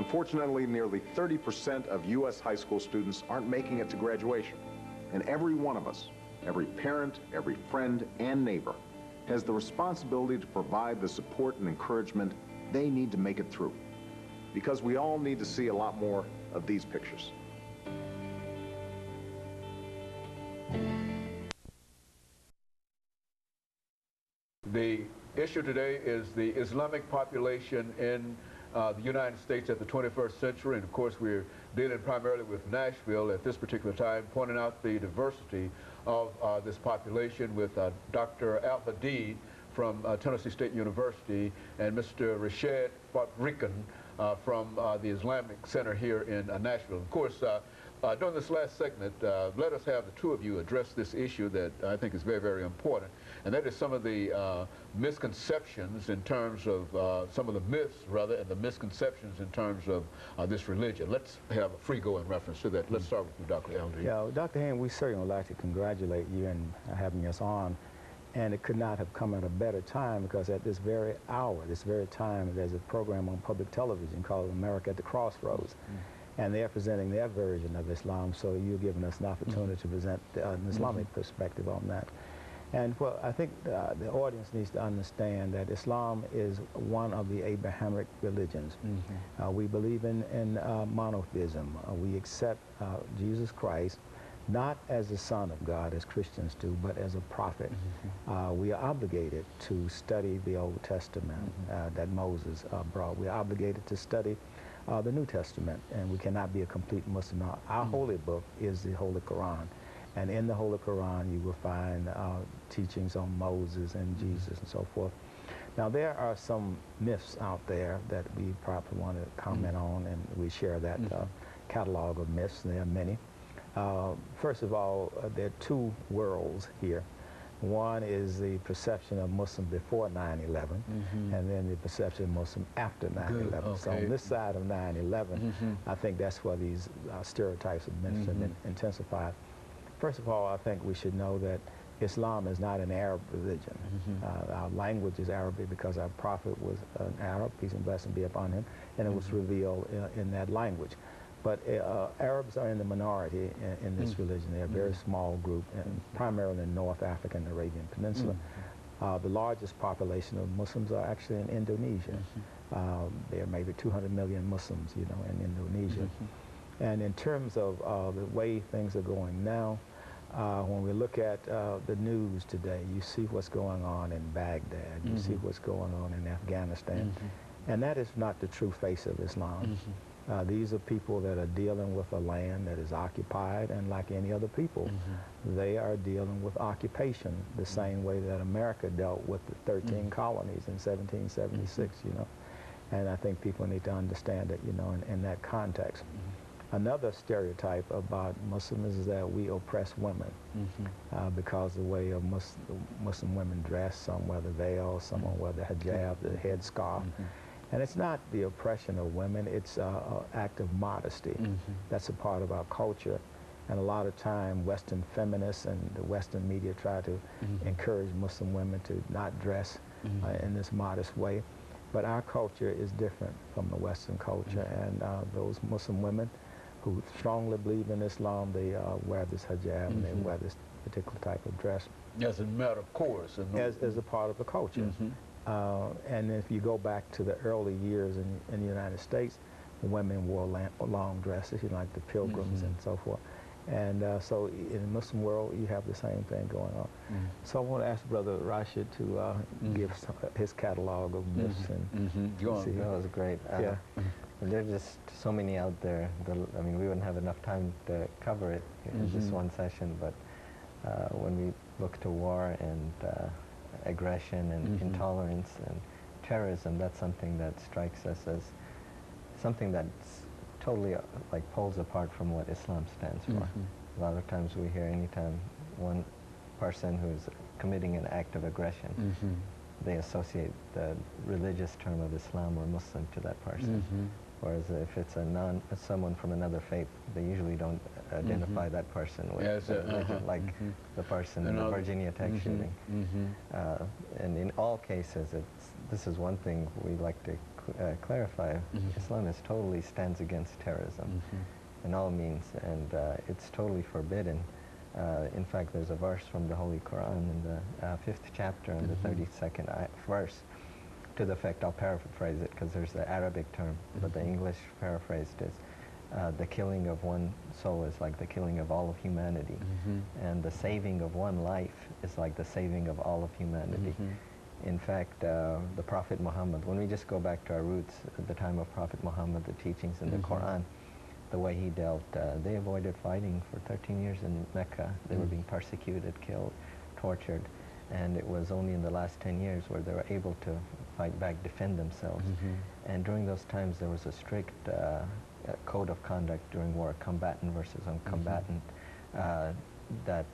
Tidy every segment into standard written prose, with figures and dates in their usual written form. Unfortunately, nearly 30% of U.S. high school students aren't making it to graduation. And every one of us, every parent, every friend, and neighbor, has the responsibility to provide the support and encouragement they need to make it through. Because we all need to see a lot more of these pictures. The issue today is the Islamic population in the United States at the 21st century, and of course we're dealing primarily with Nashville at this particular time, pointing out the diversity of this population with Dr. Al-Hadid from Tennessee State University and Mr. Rashad Fakhruddin from the Islamic Center here in Nashville. Of course, during this last segment, let us have the two of you address this issue that I think is very, very important, and that is some of the misconceptions in terms of, some of the myths, rather, and the misconceptions in terms of this religion. Let's have a free-go in reference to that. Let's start with you, Dr. Al-Hadid. Yeah, well, Dr. Hand, we certainly would like to congratulate you in having us on, and it could not have come at a better time because at this very hour, this very time, there's a program on public television called America at the Crossroads. Mm-hmm. And they're presenting their version of Islam, so you've given us an opportunity to present an Islamic perspective on that. And well, I think the audience needs to understand that Islam is one of the Abrahamic religions. Mm-hmm. We believe in monotheism. We accept Jesus Christ, not as the Son of God, as Christians do, but as a prophet. Mm-hmm. We are obligated to study the Old Testament that Moses brought. We are obligated to study the New Testament, and we cannot be a complete Muslim. Our holy book is the Holy Quran, and in the Holy Quran you will find teachings on Moses and Jesus and so forth. Now there are some myths out there that we probably want to comment on, and we share that catalog of myths, and there are many. First of all, there are two worlds here. One is the perception of Muslim before 9/11, and then the perception of Muslim after 9/11. Okay. So on this side of 9/11, I think that's where these stereotypes of myths have been intensified. First of all, I think we should know that Islam is not an Arab religion. Our language is Arabic because our prophet was an Arab, peace and blessing be upon him, and it was revealed in that language. But Arabs are in the minority in this religion. They're a very small group, and primarily in North Africa and the Arabian Peninsula. The largest population of Muslims are actually in Indonesia. There are maybe 200 million Muslims, you know, in Indonesia. And in terms of the way things are going now, when we look at the news today, you see what's going on in Baghdad, you see what's going on in Afghanistan, and that is not the true face of Islam. These are people that are dealing with a land that is occupied, and like any other people, they are dealing with occupation the same way that America dealt with the 13 colonies in 1776, you know. And I think people need to understand it, you know, in that context. Another stereotype about Muslims is that we oppress women because the way of Muslim women dress, some wear the veil, some wear the hijab, the headscarf. And it's not the oppression of women, it's an act of modesty. That's a part of our culture. And a lot of time, Western feminists and the Western media try to encourage Muslim women to not dress in this modest way. But our culture is different from the Western culture. And those Muslim women who strongly believe in Islam, they wear this hijab and they wear this particular type of dress. As a matter of course. As a part of the culture. And if you go back to the early years in the United States, the women wore long dresses, you know, like the pilgrims and so forth. And so in the Muslim world, you have the same thing going on. So I want to ask Brother Rashad to give his catalog of myths. That was great. There are just so many out there. I mean, we wouldn't have enough time to cover it in this one session, but when we look to war and aggression and intolerance and terrorism, that's something that strikes us as something that's totally like poles apart from what Islam stands for. A lot of times we hear anytime one person who's committing an act of aggression, they associate the religious term of Islam or Muslim to that person. Whereas if it's a someone from another faith, they usually don't identify that person with like the person in the Virginia Tech shooting. And in all cases, this is one thing we like to clarify, Islam is totally stands against terrorism in all means, and it's totally forbidden. In fact, there's a verse from the Holy Quran in the 5th chapter and the 32nd verse to the effect. I'll paraphrase it because there's the Arabic term, but the English paraphrased is the killing of one soul is like the killing of all of humanity, and the saving of one life is like the saving of all of humanity. In fact, the Prophet Muhammad, when we just go back to our roots, at the time of Prophet Muhammad, the teachings in the Quran, the way he dealt, they avoided fighting for 13 years in Mecca. They were being persecuted, killed, tortured, and it was only in the last 10 years where they were able to fight back, defend themselves. And during those times, there was a strict code of conduct during war, combatant versus uncombatant, that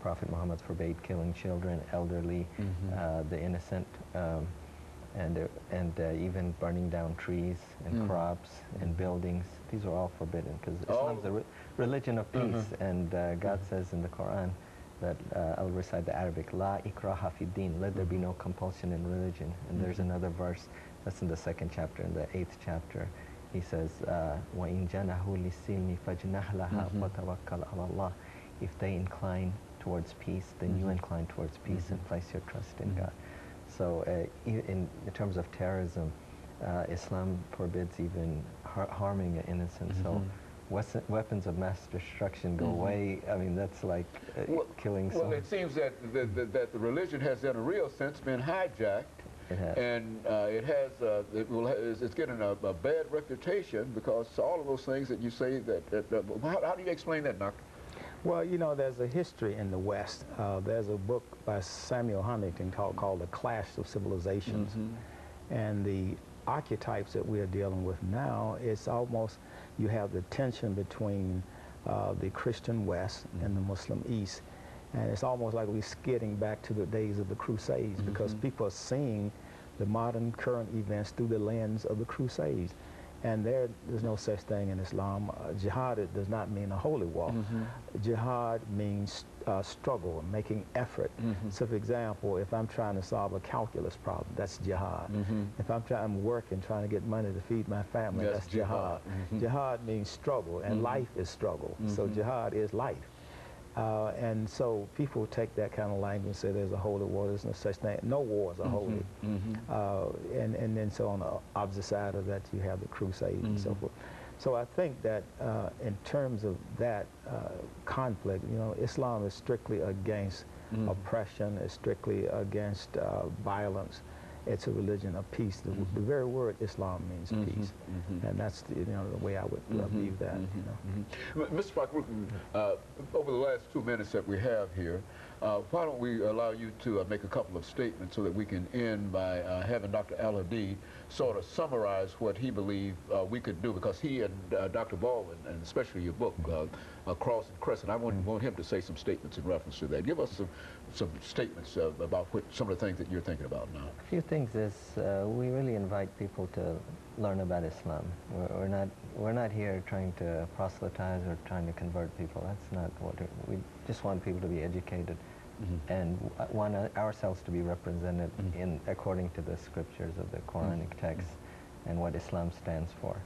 Prophet Muhammad forbade killing children, elderly, the innocent, and even burning down trees and crops and buildings. These are all forbidden because Islam is a religion of peace, and God says in the Quran that I'll recite the Arabic, La ikraha fi din, let there be no compulsion in religion. And there's another verse that's in the 2nd chapter, in the 8th chapter. He says, وَإِن جَنَهُ لِسِلْمِ فَجْنَهْ لَهَا وَتَوَكَّلْ عَلَى اللَّهِ. If they incline towards peace, then you incline towards peace and place your trust in God. So in terms of terrorism, Islam forbids even harming an innocent soul. Weapons of mass destruction go away. I mean, that's like killing someone. Well, it seems that the religion has, in a real sense, been hijacked. It has. And it has, it's getting a bad reputation because all of those things that you say, how do you explain that, Doctor? Well, you know, there's a history in the West. There's a book by Samuel Huntington called The Clash of Civilizations. And the archetypes that we're dealing with now, it's almost, you have the tension between the Christian West and the Muslim East. And it's almost like we're skidding back to the days of the Crusades because people are seeing the modern current events through the lens of the Crusades. And there's no such thing in Islam. Jihad, it does not mean a holy war. Jihad means struggle, making effort. So for example, if I'm trying to solve a calculus problem, that's jihad. If I'm working, trying to get money to feed my family, that's jihad. Jihad means struggle, and life is struggle. So jihad is life. And so people take that kind of language and say there's a holy war, there's no such thing, no wars are holy. And then so on the opposite side of that you have the Crusades and so forth. So I think that in terms of that conflict, you know, Islam is strictly against oppression, it's strictly against violence. It's a religion of peace. The very word Islam means peace, and that's the, you know, the way I would believe that. Mr. Fakhruddin, over the last 2 minutes that we have here, why don't we allow you to make a couple of statements so that we can end by having Dr. Al-Hadid sort of summarize what he believed we could do, because he and Dr. Baldwin, and especially your book, Cross and Crescent, I want him to say some statements in reference to that. Give us some statements about some of the things that you're thinking about now. A few things is we really invite people to learn about Islam. We're not here trying to proselytize or trying to convert people. That's not what we just want. People to be educated and want ourselves to be represented in according to the scriptures of the Quranic texts and what Islam stands for.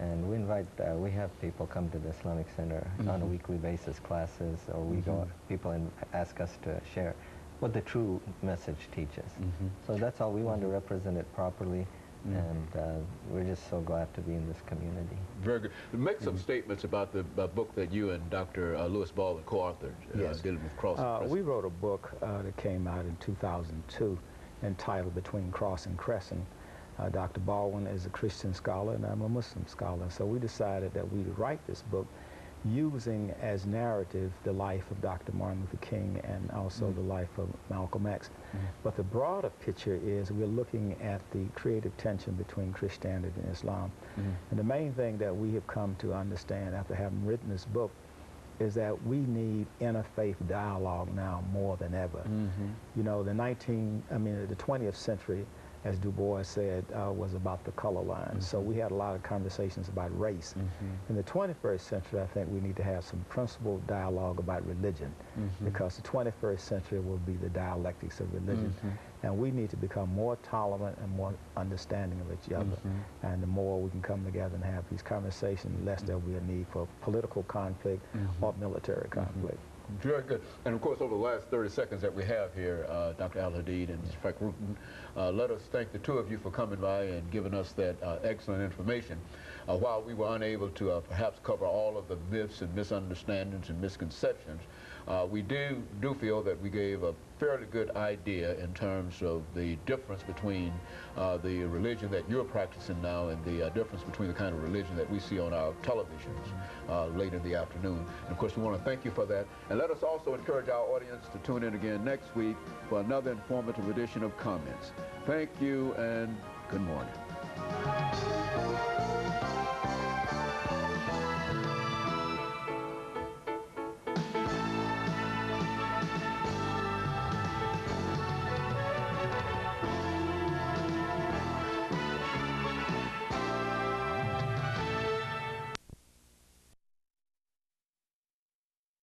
And we invite, we have people come to the Islamic Center on a weekly basis, classes, or we go, people ask us to share what the true message teaches. So that's all we want to represent it properly. And we're just so glad to be in this community. Very good. Make some statements about the book that you and Dr. Lewis Baldwin co-authored, dealing with Cross and Crescent. We wrote a book that came out in 2002 entitled Between Cross and Crescent. Dr. Baldwin is a Christian scholar and I'm a Muslim scholar. So we decided that we would write this book using as narrative the life of Dr. Martin Luther King and also the life of Malcolm X. But the broader picture is we're looking at the creative tension between Christianity and Islam. And the main thing that we have come to understand after having written this book is that we need interfaith dialogue now more than ever. You know, the 20th century as Du Bois said, was about the color line. Mm-hmm. So we had a lot of conversations about race. Mm-hmm. In the 21st century, I think we need to have some principled dialogue about religion, mm-hmm. because the 21st century will be the dialectics of religion. Mm-hmm. And we need to become more tolerant and more understanding of each other. Mm-hmm. And the more we can come together and have these conversations, the less there will be a need for political conflict mm-hmm. or military conflict. Mm-hmm. Very good. And of course, over the last 30 seconds that we have here, Dr. Al-Hadid and Mr. Fakhruddin, let us thank the two of you for coming by and giving us that excellent information. While we were unable to perhaps cover all of the myths and misunderstandings and misconceptions, we do feel that we gave a fairly good idea in terms of the difference between the religion that you're practicing now and the difference between the kind of religion that we see on our televisions late in the afternoon. And of course, we want to thank you for that. And let us also encourage our audience to tune in again next week for another informative edition of Comments. Thank you and good morning.